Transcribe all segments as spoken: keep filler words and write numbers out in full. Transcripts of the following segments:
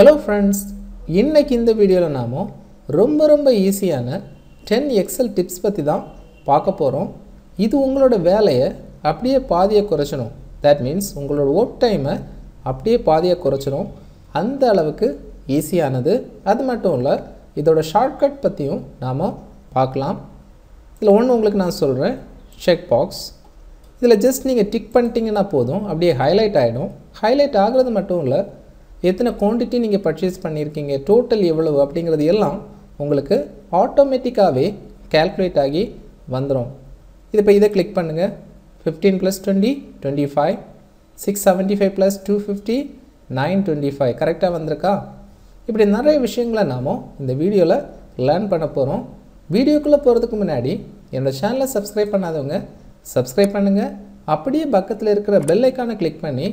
Hello friends, இன்னைக்கு இந்த வீடியோல நாம ரொம்ப ரொம்ப ஈஸியான ten Excel tips பத்தி தான் பார்க்க போறோம். இது உங்களோட வேலையை அப்படியே பாதியா குறைச்சணும். That means உங்களோட work time அப்படியே பாதியா குறைச்சணும். அந்த அளவுக்கு ஈஸியானது. அது மட்டும் இல்ல இதோட shortcut பத்தியும் நாம பார்க்கலாம். இதுல ஒன்னு உங்களுக்கு நான் சொல்றேன் check box. इधर जस्ट नहीं टिक पन्टिंगना पोदों अब ये हाइलाइट आएगा हाइलाइट आगे तो मटों लर इतना क्वांटिटी नहीं परचेस पन्नी रखेंगे टोटल ये वाला अपने इधर ये लाऊं उंगलके ऑटोमेटिक आवे कैलकुलेट आगे बंदरों इधर पे इधर क्लिक पन्नगे fifteen plus twenty twenty-five six seventy-five plus two fifty nine twenty-five correct आ बंदर का इपढ़े नरे विषयंगला नामो इंदर वीडियो लर लर्न पन्ना पोरों वीडियो कुल पोर दुकुम नाडी याना चैनल सब्सक्राइब पन्ना दोंगे Subscribe பண்ணுங்க அப்படியே பக்கத்துல இருக்கிற பெல் ஐகானை கிளிக் பண்ணி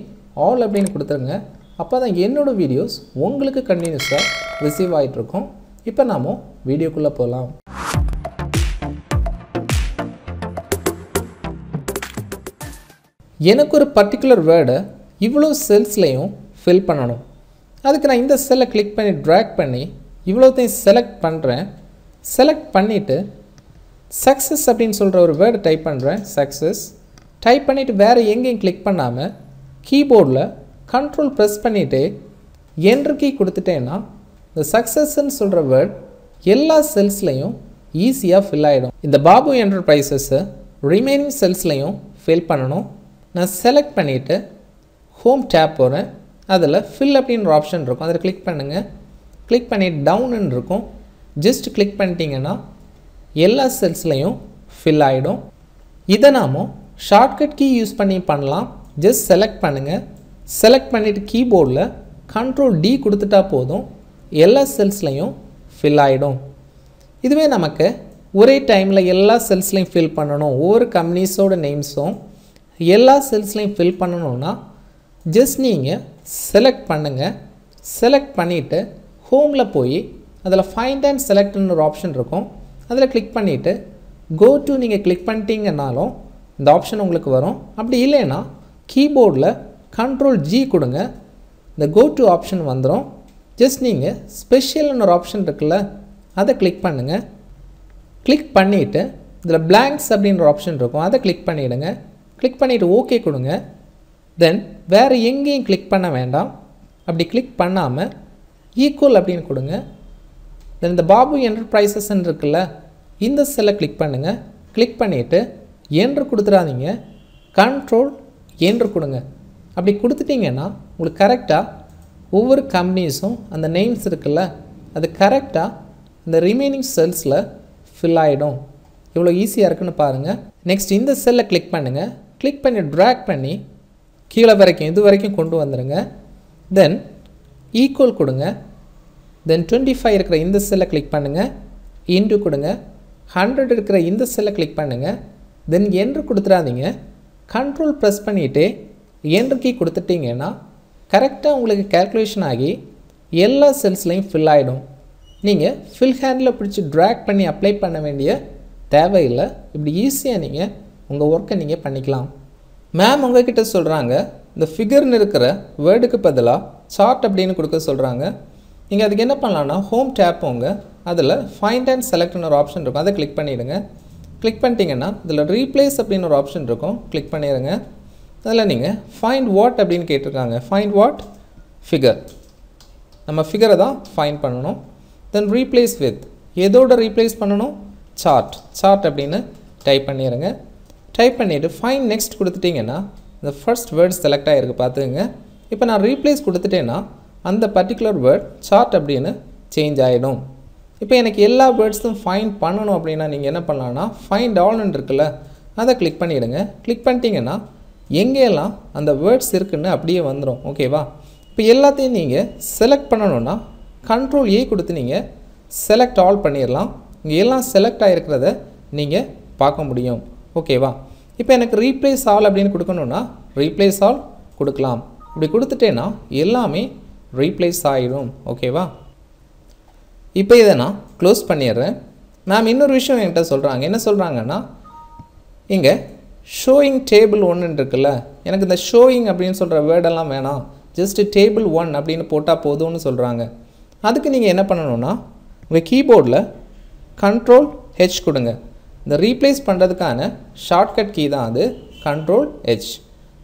ஆல் அப்படினு கொடுத்துருங்க அப்பதான் என்னோட வீடியோஸ் உங்களுக்கு கண்டினியூஸா ரிசீவ் ஆயிட்டு இருக்கும் இப்போ நாம வீடியோக்குள்ள போலாம் எனக்கு ஒரு பர்టిక్యులர் வேர்ட் இவ்ளோ செல்ஸ்லயும் ஃபில் பண்ணனும் அதுக்கு நான் இந்த செல்லை கிளிக் பண்ணி drag பண்ணி இவ்ளோத்தையும் செலக்ட் பண்றேன் செலக்ட் பண்ணிட்டு success அப்படினு சொல்ற ஒரு வேர்ட் டைப் பண்றேன் success டைப் பண்ணிட்டு வேற எங்கேயும் கிளிக் பண்ணாம கீபோர்ட்ல control press பண்ணிட்டு enter key கொடுத்துட்டேனா இந்த success ன்னு சொல்ற வேர்ட் எல்லா செல்ஸ்லயும் ஈஸியா fill ஆயிடும் இந்த பாபு என்டர்பிரைசஸ் remaining செல்ஸ்லயும் fill பண்ணனும் நான் select பண்ணிட்டு home tab போறேன் அதுல fill அப்படிங்கற ஆப்ஷன் இருக்கும் அத கிளிக் பண்ணுங்க கிளிக் பண்ணி down ன்னு இருக்கும் just கிளிக் பண்ணிட்டீங்கனா எல்லா செல்ஸ்லயும் fill ஆயிடும் இத நாம ஷார்ட்கட் கீ யூஸ் பண்ணி பண்ணலாம் just select பண்ணுங்க select பண்ணிட்டு கீபோர்ட்ல control D கொடுத்துட்டா போதும் எல்லா செல்ஸ்லயும் fill ஆயிடும் இதுவே நமக்கு ஒரே டைம்ல எல்லா செல்ஸ்லயும் fill பண்ணனும் ஒவ்வொரு கம்பெனிஸோட நேம்ஸும் எல்லா செல்ஸ்லயும் fill பண்ணனும்னா just நீங்க select பண்ணுங்க select பண்ணிட்டு ஹோம்ல போய் அதல find and select ன்னு ஒரு ஆப்ஷன் இருக்கும் अदर क्लिक पन्नीटे go to निगे क्लिक पन्टिंग नालों द ऑप्शन उंगलुक्कु वरुम अप्पडी इल्लेना कीबोर्ड ला कंट्रोल जी कुडुंगा द go to ऑप्शन वंदरुम जस्ट निगे स्पेशल नु और ऑप्शन इरुक्कुल्ला अदर क्लिक पन्नुंगा क्लिक पन्नीटे इदला blanks அப்படிங்கற ஆப்ஷன் இருக்கும் அத கிளிக் பண்ணிடுங்க கிளிக் பண்ணிட்டு ஓகே கொடுங்க தென் வேற எங்கேயும் கிளிக் பண்ண வேண்டாம் அப்படி கிளிக் பண்ணாம ஈக்குவல் அப்படினு கொடுங்க Then இந்த பாபு என்டர்பிரைசஸ் ன்னு இருக்குல இந்த செல்ல கிளிக் பண்ணுங்க கிளிக் பண்ணிட்டு enter கொடுத்துறாதீங்க control enter கொடுங்க அப்படி கொடுத்துட்டீங்கன்னா உங்களுக்கு கரெக்ட்டா ஒவ்வொரு கம்பெனிஸும் அந்த நேம்ஸ் இருக்குல அது கரெக்ட்டா இந்த ரிமைனிங் செல்ஸ்ல fill ஆயிடும் இவ்வளவு ஈஸியா இருக்குன்னு பாருங்க next இந்த செல்ல கிளிக் பண்ணுங்க கிளிக் பண்ணி drag பண்ணி கீழ வரைக்கும் இது வரைக்கும் கொண்டு வந்துருங்க then equal கொடுங்க Then twenty-five இருக்கிற இந்த செல்லை கிளிக் பண்ணுங்க into கொடுங்க one hundred இருக்கிற இந்த செல்லை கிளிக் பண்ணுங்க then enter கொடுத்துறாதீங்க control press பண்ணிட்டு enter key கொடுத்துட்டீங்கன்னா கரெக்ட்டா உங்களுக்கு கால்குலேஷன் ஆகி எல்லா செல்ஸ்லயும் fill ஆயிடும் நீங்க fill handle பிடிச்சு drag பண்ணி அப்ளை பண்ண வேண்டிய தேவை இல்ல இப்படி ஈஸியா நீங்க உங்க வர்க்க நீங்க பண்ணிக்கலாம் மேம் உங்ககிட்ட சொல்றாங்க இந்த figure ன்னு இருக்கிற வேர்டுக்கு பதிலா chart அப்படினு கொடுக்க சொல்றாங்க நீங்க அதுக்கு என்ன பண்ணலாம்னா ஹோம் டாப் போங்க அதுல ஃபைண்ட் அண்ட் செலக்ட்ன ஒரு ஆப்ஷன் இருக்கும் அத கிளிக் பண்ணிடுங்க கிளிக் பண்ணிட்டீங்கன்னா இதுல ரீப்ளேஸ் அப்படின ஒரு ஆப்ஷன் இருக்கும் கிளிக் பண்ணிடுங்க அதுல நீங்க ஃபைண்ட் வாட் அப்படினு கேட்டிருக்காங்க ஃபைண்ட் வாட் ஃபிகர் நம்ம ஃபிகரை தான் ஃபைண்ட் பண்ணனும் தென் ரீப்ளேஸ் வித் ஏதோட ரீப்ளேஸ் பண்ணனும் சார்ட் சார்ட் அப்படினு டைப் பண்ணிடுங்க டைப் பண்ணிட்டு ஃபைண்ட் நெக்ஸ்ட் கொடுத்துட்டீங்கன்னா the first word select ஆயிருக்கு பாத்துங்க இப்போ நான் ரீப்ளேஸ் கொடுத்துட்டேனா அந்த பர்టిక్యులர் வேர்ட் சார்ட் அப்படினு चेंज ஆயிடும் இப்போ எனக்கு எல்லா வேர்ட்ஸும் ஃபைண்ட் பண்ணனும் அப்படினா நீங்க என்ன பண்ணலாம்னா ஃபைண்ட் ஆல் ன்னு இருக்குல அத கிளிக் பண்ணிடுங்க கிளிக் பண்ணிட்டீங்கன்னா எங்கெல்லாம் அந்த வேர்ட்ஸ் இருக்குன்னு அப்படியே வந்துரும் ஓகேவா இப்போ எல்லாத்தையும் நீங்க செலக்ட் பண்ணனும்னா கண்ட்ரோல் ஏ கொடுத்து நீங்க செலக்ட் ஆல் பண்ணிரலாம் இங்க எல்லாம் செலக்ட் ஆயிருக்கிறதை நீங்க பார்க்க முடியும் ஓகேவா இப்போ எனக்கு ரீப்ளேஸ் ஆல் அப்படினு கொடுக்கணும்னா ரீப்ளேஸ் ஆல் கொடுக்கலாம் இப்படி கொடுத்துட்டேனா எல்லாமே replace ஆயிடும் ஓகேவா இப்போ இத நான் க்ளோஸ் பண்ணிறேன் நான் இன்னொரு விஷயம் என்கிட்ட சொல்றாங்க என்ன சொல்றாங்கன்னா இங்க showing table one ன்னு இருக்குல எனக்கு இந்த showing அப்படினு சொல்ற வேர்ட் எல்லாம் வேணாம் just table one அப்படினு போட்டா போதும்னு சொல்றாங்க. அதுக்கு நீங்க என்ன பண்ணனும்னா உங்க கீபோர்ட்ல control H கொடுங்க. இந்த ரீப்ளேஸ் பண்றதுக்கான ஷார்ட்கட் கீ தான் அது control H.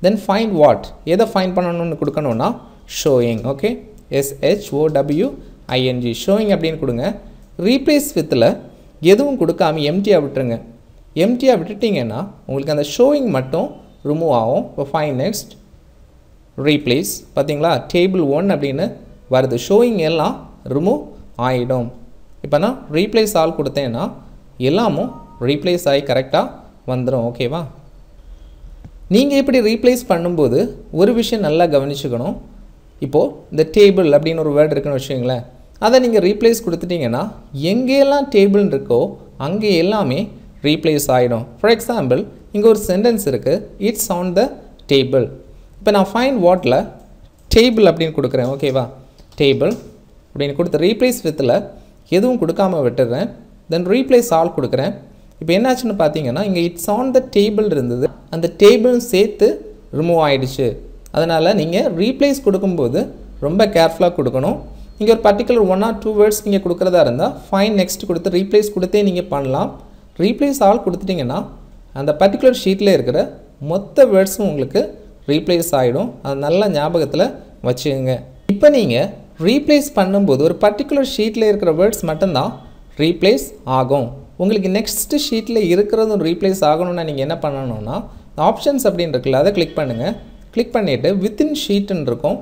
Then find what எதை ஃபைண்ட் பண்ணனும்னு கொடுக்கணும்னா showing. Okay, S H O W I N G showing அப்படினு கொடுங்க. Replace withல எதுவும் கொடுக்காம எம்டி விட்டுருங்க. எம்டி விட்டுட்டீங்கன்னா உங்களுக்கு அந்த showing மட்டும் remove ஆகும். இப்போ find next replace பாத்தீங்களா table one அப்படினு வருது. showing எல்லாம் remove ஆயிடும். இப்போ நான் replace all கொடுத்தேன்னா எல்லாமும் replace ஆகி கரெக்ட்டா வந்துரும். ஓகேவா? நீங்க இப்படி replace பண்ணும்போது ஒரு விஷயம் நல்லா கவனிச்சுக்கணும். இப்போ the table அப்படின ஒரு word இருக்குன்னு வெச்சீங்களா அதை நீங்கள் ரீப்ளேஸ் கொடுத்துட்டீங்கன்னா எங்கெல்லாம் டேபிள் இருக்கோ அங்கே எல்லாமே ரீப்ளேஸ் ஆகிடும். ஃபார் எக்ஸாம்பிள் இங்கே ஒரு சென்டென்ஸ் இருக்குது, இட்ஸ் ஆன் த டேபிள். இப்போ நான் ஃபைண்ட் வாட்டில் டேபிள் அப்படின்னு கொடுக்குறேன். ஓகேவா? டேபிள் அப்படின்னு கொடுத்து ரீப்ளேஸ் வித்தில் எதுவும் கொடுக்காமல் விட்டுடுறேன். தென் ரீப்ளேஸ் ஆல் கொடுக்குறேன். இப்போ என்னாச்சுன்னு பார்த்தீங்கன்னா இங்கே இட்ஸ் ஆன் த டேபிள் இருந்தது, அந்த டேபிளும் சேர்த்து ரிமூவ் ஆகிடுச்சு. அதனால் நீங்கள் ரீப்ளேஸ் கொடுக்கும்போது ரொம்ப கேர்ஃபுல்லாக கொடுக்கணும். இங்கே ஒரு particular one or two words நீங்கள் கொடுக்குறதா இருந்தால் ஃபைன் நெக்ஸ்ட் கொடுத்து ரீப்ளேஸ் கொடுத்தே நீங்கள் பண்ணலாம். ரீப்ளேஸ் ஆல் கொடுத்துட்டிங்கன்னா அந்த பர்டிகுலர் ஷீட்டில் இருக்கிற மொத்த வேர்ட்ஸும் உங்களுக்கு ரீப்ளேஸ் ஆகிடும். அது நல்லா ஞாபகத்தில் வச்சுக்கோங்க. இப்போ நீங்கள் ரீப்ளேஸ் பண்ணும்போது ஒரு பர்டிகுலர் ஷீட்டில் இருக்கிற வேர்ட்ஸ் மட்டும்தான் ரீப்ளேஸ் ஆகும். உங்களுக்கு நெக்ஸ்ட்டு ஷீட்டில் இருக்கிறதும் ரீப்ளேஸ் ஆகணும்னா நீங்கள் என்ன பண்ணணும்னா ஆப்ஷன்ஸ் அப்படின்னு இருக்குல்ல அதை கிளிக் பண்ணுங்கள். கிளிக் பண்ணிவிட்டு வித்தின் ஷீட்டுன்னு இருக்கும்,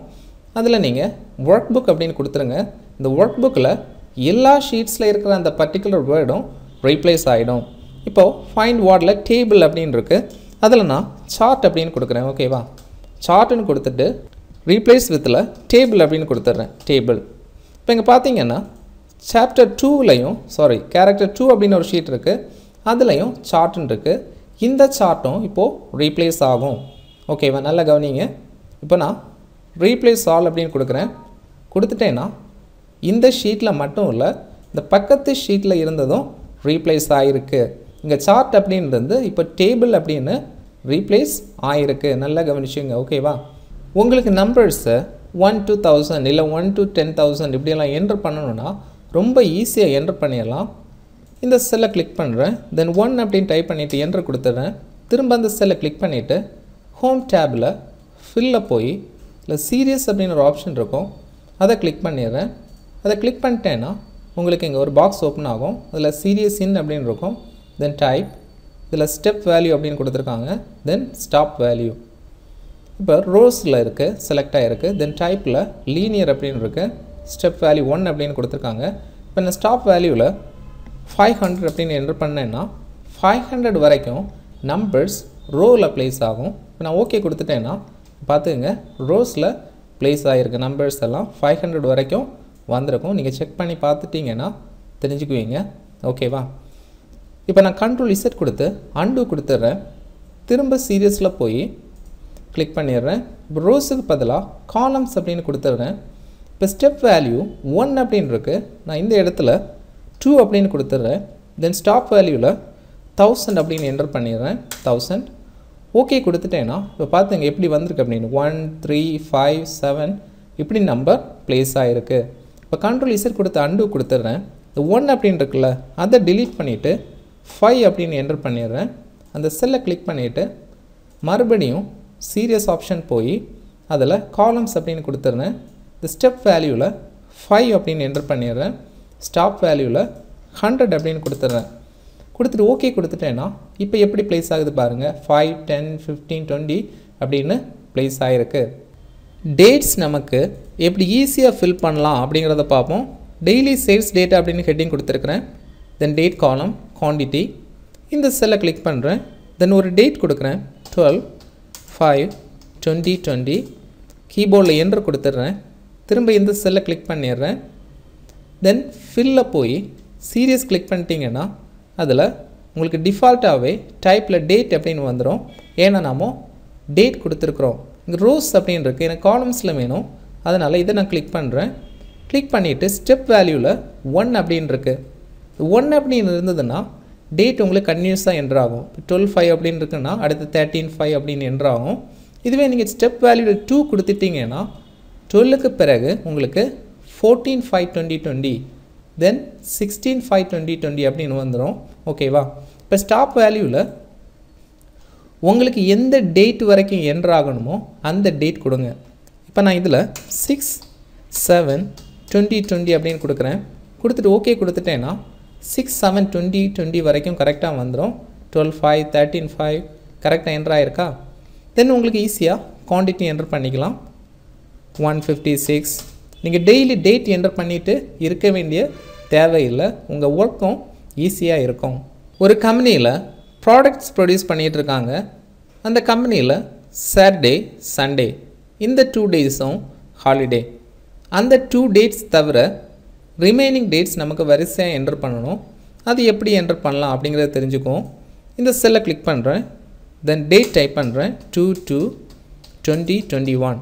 அதில் நீங்கள் ஒர்க் புக் அப்படின்னு கொடுத்துருங்க. இந்த ஒர்க் புக்கில் எல்லா ஷீட்ஸில் இருக்கிற அந்த பர்டிகுலர் வேர்டும் ரீப்ளேஸ் ஆகிடும். இப்போது ஃபைண்ட் வார்டில் டேபிள் அப்படின்னு இருக்குது, அதில் நான் சார்ட் அப்படின்னு கொடுக்குறேன். ஓகேவா? சார்ட்டுன்னு கொடுத்துட்டு ரீப்ளேஸ் வித்தில் டேபிள் அப்படின்னு கொடுத்துட்றேன். டேபிள் இப்போ இங்கே பார்த்தீங்கன்னா சாப்டர் டூவிலையும் சாரி கேரக்டர் டூ அப்படின்னு ஒரு ஷீட் இருக்குது, அதுலேயும் சார்ட்டுன்னு இருக்குது. இந்த சார்ட்டும் இப்போது ரீப்ளேஸ் ஆகும். ஓகேவா? நல்லா கவனிங்க. இப்போ நான் ரீப்ளேஸ் ஆல் அப்படின்னு கொடுக்குறேன். கொடுத்துட்டேன்னா இந்த ஷீட்டில் மட்டும் இல்லை இந்த பக்கத்து ஷீட்டில் இருந்ததும் ரீப்ளேஸ் ஆகிருக்கு. இங்கே சார்ட் அப்படின்றது இப்போ டேபிள் அப்படின்னு ரீப்ளேஸ் ஆகிருக்கு. நல்லா கவனிச்சுங்க. ஓகேவா? உங்களுக்கு நம்பர்ஸை ஒன் டூ தௌசண்ட் இல்லை ஒன் டூ டென் தௌசண்ட் இப்படியெல்லாம் என்ட்ரு பண்ணணுன்னா ரொம்ப ஈஸியாக என்ட்ரு பண்ணிடலாம். இந்த செல்லை கிளிக் பண்ணுறேன். தென் ஒன் அப்படின்னு டைப் பண்ணிவிட்டு என்ட்ரு கொடுத்துட்றேன். திரும்ப அந்த செல்லை கிளிக் பண்ணிவிட்டு ஹோம் டேபில் ஃபில்லில் போய் இல்லை சீரியஸ் அப்படின்னு ஒரு ஆப்ஷன் இருக்கும், அதை கிளிக் பண்ணிடுறேன். அதை கிளிக் பண்ணிட்டேன்னா உங்களுக்கு இங்கே ஒரு பாக்ஸ் ஓப்பன் ஆகும், அதில் சீரியஸ் இன் அப்படின்னு இருக்கும். தென் டைப், இதில் ஸ்டெப் வேல்யூ அப்படின்னு கொடுத்துருக்காங்க. Then stop value. இப்போ ரோஸில் இருக்குது, செலக்ட் ஆகிருக்கு. தென் டைப்பில் லீனியர் அப்படின்னு இருக்குது, ஸ்டெப் வேல்யூ ஒன் அப்படின்னு கொடுத்துருக்காங்க. இப்போ நான் ஸ்டாப் வேல்யூவில் ஃபைவ் ஹண்ட்ரட் அப்படின்னு என்டர் பண்ணேன்னா ஃபைவ் ஹண்ட்ரட் வரைக்கும் நம்பர்ஸ் ரோவில் ப்ளேஸ் ஆகும். இப்போ நான் ஓகே கொடுத்துட்டேன்னா பார்த்துங்க ரோஸில் ப்ளேஸ் ஆகிருக்கு. நம்பர்ஸ் எல்லாம் ஃபைவ் ஹண்ட்ரட் வரைக்கும் வந்திருக்கும். நீங்கள் செக் பண்ணி பார்த்துட்டிங்கன்னா தெரிஞ்சுக்குவீங்க. ஓகேவா? இப்போ நான் கண்ட்ரோல் இசட் கொடுத்து அண்டு கொடுத்துட்றேன். திரும்ப சீரியஸில் போய் கிளிக் பண்ணிடுறேன். இப்போ ரோஸுக்கு பதிலாக காலம்ஸ் அப்படின்னு கொடுத்துட்றேன். இப்போ ஸ்டெப் வேல்யூ ஒன் அப்படின்னு இருக்குது, நான் இந்த இடத்துல டூ அப்படின்னு கொடுத்துட்றேன். தென் ஸ்டாப் வேல்யூவில் தௌசண்ட் அப்படின்னு என்டர் பண்ணிடுறேன். தௌசண்ட் ஓகே கொடுத்துட்டேன்னா இப்போ பார்த்துங்க எப்படி வந்திருக்கு அப்படின்னு ஒன் த்ரீ ஃபைவ் செவன் இப்படி நம்பர் ப்ளேஸ் ஆகிருக்கு. இப்போ கண்ட்ரோல் இசட் கொடுத்து அண்டு கொடுத்துட்றேன். இந்த ஒன் அப்படின்னு இருக்குல்ல அதை டிலீட் பண்ணிவிட்டு ஃபைவ் அப்படின்னு என்டர் பண்ணிடுறேன். அந்த செல்லை கிளிக் பண்ணிவிட்டு மறுபடியும் சீரியஸ் ஆப்ஷன் போய் அதில் காலம்ஸ் அப்படின்னு கொடுத்துட்றேன். இந்த ஸ்டெப் வேல்யூவில் ஃபைவ் அப்படின்னு என்டர் பண்ணிடுறேன். ஸ்டாப் வேல்யூவில் ஹண்ட்ரட் அப்படின்னு கொடுத்துட்றேன். கொடுத்துட்டு ஓகே கொடுத்துட்டேன்னா இப்போ எப்படி ப்ளேஸ் ஆகுது பாருங்கள். ஃபைவ் டென் ஃபிஃப்டீன் டுவெண்ட்டி அப்படின்னு ப்ளேஸ் ஆகிருக்கு. டேட்ஸ் நமக்கு எப்படி ஈஸியாக ஃபில் பண்ணலாம் அப்படிங்கிறத பார்ப்போம். டெய்லி சேல்ஸ் டேட்டா அப்படின்னு ஹெட்டிங் கொடுத்துருக்குறேன். தென் டேட் காலம் குவான்டிட்டி இந்த செல்லை கிளிக் பண்ணுறேன். தென் ஒரு டேட் கொடுக்குறேன் டுவெல் ஃபைவ் டுவெண்ட்டி டுவெண்ட்டி கீபோர்டில் என்ட்ரு கொடுத்துட்றேன். திரும்ப இந்த செல்லை கிளிக் பண்ணிடுறேன். தென் ஃபில்ல போய் சீரியஸ் கிளிக் பண்ணிட்டீங்கன்னா அதில் உங்களுக்கு டிஃபால்ட்டாகவே டைப்பில் டேட் அப்படின்னு வந்துடும். ஏன்னா நாம் டேட் கொடுத்துருக்குறோம். இங்கே ரோஸ் அப்படின்னு இருக்குது, எனக்கு காலம்ஸில் வேணும், அதனால் இதை நான் கிளிக் பண்ணுறேன். கிளிக் பண்ணிவிட்டு ஸ்டெப் வேல்யூவில் ஒன் அப்படின்னு இருக்குது. ஒன் அப்படின்னு இருந்ததுன்னா டேட் உங்களுக்கு கன்யூஸாக என்ட்ராகும். இப்போ டுவெல் ஃபைவ் அப்படின்னு இருக்குன்னா அடுத்து தேர்ட்டின் ஃபைவ் அப்படின்னு என்ட்ராகும். இதுவே நீங்கள் ஸ்டெப் வேல்யூவில் டூ கொடுத்துட்டிங்கன்னா twelve பிறகு உங்களுக்கு fourteen five twenty twenty தென் sixteen five twenty twenty அப்படினு வந்துரும். ஓகேவா? இப்போ ஸ்டாப் வேல்யூல உங்களுக்கு எந்த டேட் வரைக்கும் என்டர் ஆகணுமோ அந்த டேட் கொடுங்க. இப்போ நான் இதில் சிக்ஸ் செவன் டுவெண்ட்டி டுவெண்ட்டி அப்படின்னு கொடுக்குறேன். கொடுத்துட்டு ஓகே கொடுத்துட்டேன்னா சிக்ஸ் செவன் டுவெண்ட்டி டுவெண்ட்டி வரைக்கும் கரெக்டாக வந்துடும். டுவெல் ஃபைவ் தேர்ட்டின் ஃபைவ் கரெக்டாக என்ட்ரு ஆகிருக்கா? தென் உங்களுக்கு ஈஸியாக குவான்டிட்டி என்டர் பண்ணிக்கலாம். ஒன் ஃபிஃப்டி சிக்ஸ் நீங்கள் டெய்லி டேட் என்டர் பண்ணிவிட்டு இருக்க வேண்டிய தேவையில்லை. உங்கள் ஒர்க்கும் ஈஸியாக இருக்கும். ஒரு கம்பெனியில் ப்ராடக்ட்ஸ் ப்ரொடியூஸ் பண்ணிகிட்ருக்காங்க. அந்த கம்பெனியில் சாட்டர்டே சண்டே இந்த டூ டேஸும் ஹாலிடே. அந்த டூ டேட்ஸ் தவிர ரிமைனிங் டேட்ஸ் நமக்கு வரிசையாக என்ட்ரு பண்ணணும். அது எப்படி என்ட்ரு பண்ணலாம் அப்படிங்கிறத தெரிஞ்சுக்குவோம். இந்த செல்லை கிளிக் பண்ணுறேன். தென் டேட் டைப் பண்ணுறேன் two two twenty twenty one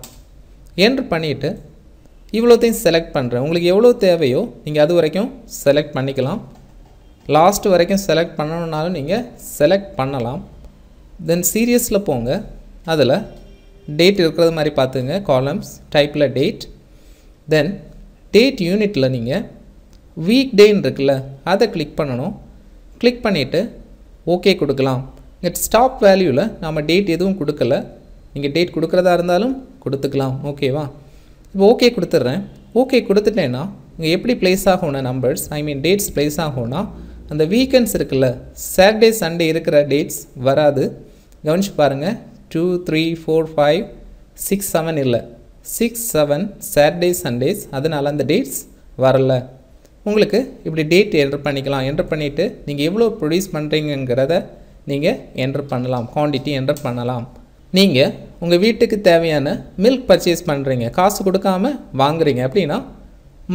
enter பண்ணிவிட்டு இவ்வளோத்தையும் செலக்ட் பண்ணுறேன். உங்களுக்கு எவ்வளோ தேவையோ நீங்கள் அது வரைக்கும் செலக்ட் பண்ணிக்கலாம். லாஸ்ட் வரைக்கும் செலக்ட் பண்ணணுன்னாலும் நீங்கள் செலக்ட் பண்ணலாம். தென் சீரியஸில் போங்க. அதில் டேட் இருக்கிறது மாதிரி பார்த்துங்க. காலம்ஸ் டைப்பில் டேட். தென் டேட் யூனிட்டில் நீங்கள் வீக் டேன்னு இருக்குல்ல அதை கிளிக் பண்ணணும். கிளிக் பண்ணிவிட்டு ஓகே கொடுக்கலாம். நெட் ஸ்டாப் வேல்யூவில் நாம் டேட் எதுவும் கொடுக்கல. நீங்கள் டேட் கொடுக்குறதா இருந்தாலும் கொடுத்துக்கலாம். ஓகேவா? இப்போ ஓகே கொடுத்துட்றேன். ஓகே கொடுத்துட்டேன்னா இங்கே எப்படி ப்ளேஸ் ஆகும்னா numbers I mean dates place ஆகும்னா அந்த வீக்கெண்ட்ஸ் இருக்குல்ல சாட்டர்டே சண்டே இருக்கிற டேட்ஸ் வராது. கவனிச்சு பாருங்கள். Two three four five six seven இல்லை சிக்ஸ் செவன் சாட்டர்டே சண்டேஸ், அதனால் அந்த டேட்ஸ் வரல. உங்களுக்கு இப்படி டேட் என்ட்ரு பண்ணிக்கலாம். என்ட்ரு பண்ணிவிட்டு நீங்கள் எவ்வளோ ப்ரொடியூஸ் பண்ணுறீங்கிறத நீங்கள் என்ட்ரு பண்ணலாம். குவான்டிட்டி என்ட்ரு பண்ணலாம். நீங்கள் உங்கள் வீட்டுக்கு தேவையான மில்க் பர்ச்சேஸ் பண்ணுறீங்க, காசு கொடுக்காமல் வாங்குறீங்க அப்படின்னா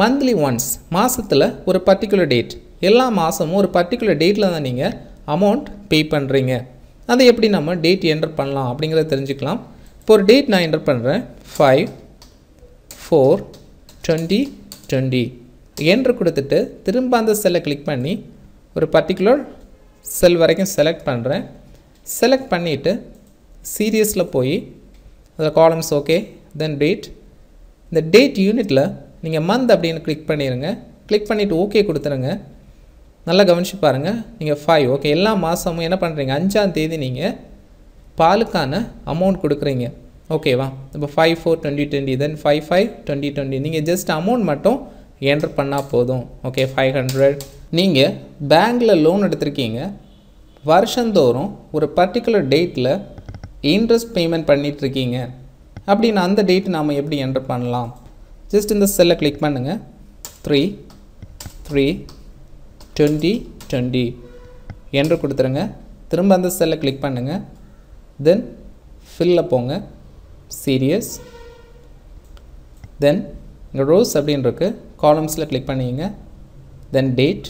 மந்த்லி ஒன்ஸ் மாதத்தில் ஒரு பர்டிகுலர் டேட், எல்லா மாதமும் ஒரு பர்டிகுலர் டேட்டில் தான் நீங்கள் அமௌண்ட் பே பண்ணுறீங்க. அதை எப்படி நம்ம டேட் என்ட்ரு பண்ணலாம் அப்படிங்கிறத தெரிஞ்சுக்கலாம். இப்போ ஒரு டேட் நான் என்ட்ரு பண்ணுறேன் five four twenty twenty enter கொடுத்துட்டு திரும்ப அந்த செல்லை கிளிக் பண்ணி ஒரு பர்டிகுலர் செல் வரைக்கும் செலக்ட் பண்ணுறேன். செலக்ட் பண்ணிவிட்டு சீரியஸில் போய் அதில் காலம்ஸ் ஓகே தென் டேட். இந்த டேட் யூனிட்டில் நீங்கள் மந்த் அப்படின்னு கிளிக் பண்ணிடுங்க. கிளிக் பண்ணிவிட்டு ஓகே கொடுத்துருங்க. நல்லா கவனித்து பாருங்கள். நீங்கள் ஃபைவ் ஓகே எல்லா மாதமும் என்ன பண்ணுறீங்க அஞ்சாம் தேதி நீங்கள் பாலுக்கான அமௌண்ட் கொடுக்குறீங்க. ஓகேவா? இப்போ five four twenty twenty then five five twenty twenty நீங்கள் ஜஸ்ட் அமௌண்ட் மட்டும் என்ட்ரு பண்ணால் போதும். ஓகே ஃபைவ் ஹண்ட்ரட் நீங்கள் பேங்கில் லோன் எடுத்திருக்கீங்க. வருஷந்தோறும் ஒரு பர்டிகுலர் டேட்டில் இன்ட்ரெஸ்ட் பேமெண்ட் பண்ணிகிட்ருக்கீங்க அப்படின்னு அந்த டேட்டு நாம் எப்படி என்ட்ரு பண்ணலாம்? ஜஸ்ட் இந்த செல்லை கிளிக் பண்ணுங்கள். Three three twenty twenty enter கொடுத்துருங்க. திரும்ப அந்த செல்லை கிளிக் பண்ணுங்கள். தென் ஃபில்லில் போங்க. சீரியஸ் தென் இங்கே ரோஸ் அப்படின்னு இருக்குது. காலம்ஸில் கிளிக் பண்ணிங்க. தென் டேட்.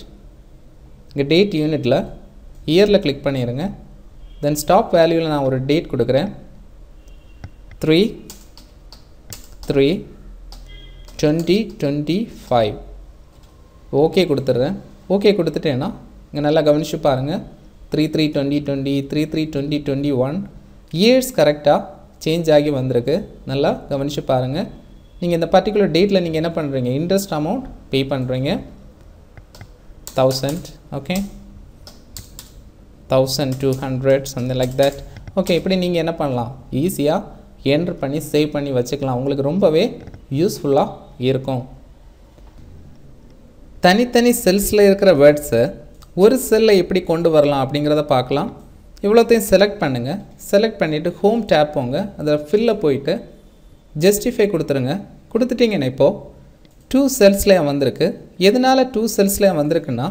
இங்கே டேட் யூனிட்டில் இயரில் கிளிக் பண்ணிடுங்க. தென் ஸ்டாப் வேல்யூவில் நான் ஒரு டேட் கொடுக்குறேன். Three three twenty twenty five okay கொடுத்துட்றேன். ஓகே கொடுத்துட்டேன்னா இங்கே நல்லா கவனித்து பாருங்கள். Three three twenty twenty three three twenty twenty one years கரெக்டாக சேஞ்ச் ஆகி வந்திருக்கு. நல்லா கவனித்து பாருங்கள். நீங்கள் இந்த பர்டிகுலர் டேட்டில் நீங்கள் என்ன பண்ணுறீங்க இன்ட்ரெஸ்ட் அமௌண்ட் பே பண்ணுறீங்க. Thousand okay thousand two hundred something like that. Okay இப்படி நீங்கள் என்ன பண்ணலாம் ஈஸியாக என்ட்ரு பண்ணி சேவ் பண்ணி வச்சுக்கலாம். உங்களுக்கு ரொம்பவே யூஸ்ஃபுல்லாக இருக்கும். தனித்தனி செல்ஸில் இருக்கிற வேர்ட்ஸை ஒரு செல்லை எப்படி கொண்டு வரலாம் அப்படிங்கிறத பார்க்கலாம். இவ்வளோத்தையும் செலக்ட் பண்ணுங்கள். செலக்ட் பண்ணிவிட்டு ஹோம் டேப் போங்க. அதில் ஃபில்லில் போயிட்டு ஜஸ்டிஃபை கொடுத்துருங்க. கொடுத்துட்டிங்கன்னா இப்போது டூ செல்ஸ்லேயே வந்திருக்கு. எதனால் டூ செல்ஸ்லேயே வந்திருக்குன்னா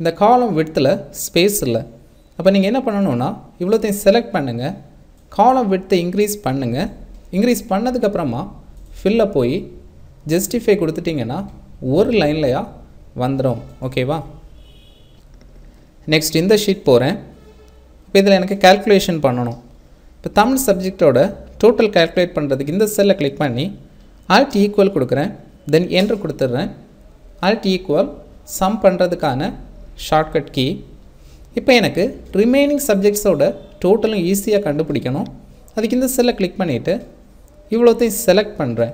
இந்த காலம் விட்த்தில் ஸ்பேஸ் இல்லை. அப்போ நீங்கள் என்ன பண்ணணுன்னா இவ்வளோத்தையும் செலக்ட் பண்ணுங்கள். காலம் விட்த்தை இன்க்ரீஸ் பண்ணுங்கள். இன்க்ரீஸ் பண்ணதுக்கப்புறமா ஃபில்ல போய் ஜஸ்டிஃபை கொடுத்துட்டிங்கன்னா ஒரு லைன்லையாக வந்துடும். ஓகேவா? நெக்ஸ்ட் இந்த ஷீட் போகிறேன். இப்போ இதில் எனக்கு கால்குலேஷன் பண்ணணும். இப்போ தமிழ் சப்ஜெக்டோட டோட்டல் கால்குலேட் பண்ணுறதுக்கு இந்த செல்லை கிளிக் பண்ணி ஆல்ட் ஈக்குவல் கொடுக்குறேன். தென் என்ட்ரு கொடுத்துட்றேன். ஆல்ட் ஈக்குவல் சம் பண்ணுறதுக்கான ஷார்ட்கட் கீ. இப்போ எனக்கு ரிமைனிங் சப்ஜெக்ட்ஸோட டோட்டலும் ஈஸியாக கண்டுபிடிக்கணும். அதுக்கு இந்த செல்லை கிளிக் பண்ணிவிட்டு இவ்வளோத்தையும் செலக்ட் பண்ணுறேன்.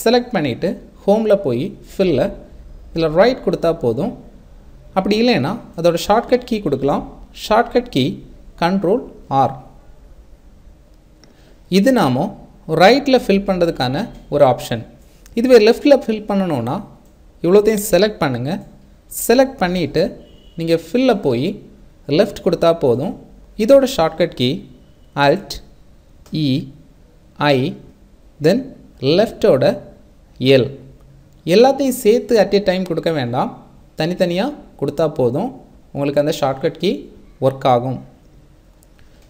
select பண்ணிட்டு ஹோம்ல போய் fill இல்ல right கொடுத்தா போதும். அப்படி இல்லனா அதோட shortcut key கொடுக்கலாம். shortcut key control R. இது நாம rightல fill பண்றதுக்கான ஒரு ஆப்ஷன். இதுவே leftல fill பண்ணனும்னா இவ்வளோதையும் select பண்ணுங்க. select பண்ணிட்டு நீங்க fill போய் left கொடுத்தா போதும். இதோட shortcut key alt E I then left ओड़ L எல்லாத்தையும் சேர்த்து at a time கொடுக்க வேண்டாம் தனித்தனியா கொடுத்தா போதும் உங்களுக்கு அந்த ஷார்ட்கட் கீ வர்க் ஆகும்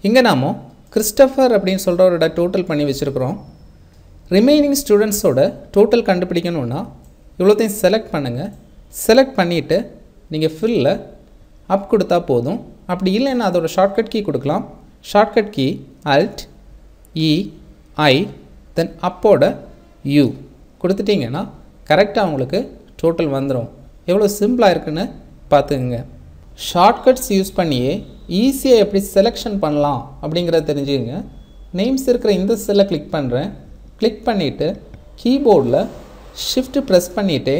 இங்க நாமோ கிறிஸ்டோபர் அப்படினு சொல்றவரோட டோட்டல் பண்ணி வச்சிருக்கோம் ரிமைனிங் ஸ்டூடண்ட்ஸ் ஓட டோட்டல் கண்டுபிடிக்கணும்னா இவ்வளோதையும் செலக்ட் பண்ணுங்க செலக்ட் பண்ணிட்டு நீங்க fill அப் கொடுத்தா போதும் அப்படி இல்லனா அதோட ஷார்ட்கட் கீ கொடுக்கலாம் shortcut key alt E I then அப்போட U கொடுத்துட்டீங்கன்னா கரெக்ட்டா உங்களுக்கு டோட்டல் வந்துரும் எவ்வளவு சிம்பிளா இருக்குன்னு பாத்துக்கங்க ஷார்ட்கட்ஸ் யூஸ் பண்ணியே ஈஸியா எப்படி செலெக்ஷன் பண்ணலாம் அப்படிங்கறத தெரிஞ்சுக்கங்க நேம்ஸ் இருக்கிற இந்த செல்ல கிளிக் பண்றேன் கிளிக் பண்ணிட்டு கீபோர்ட்ல shift press பண்ணிட்டு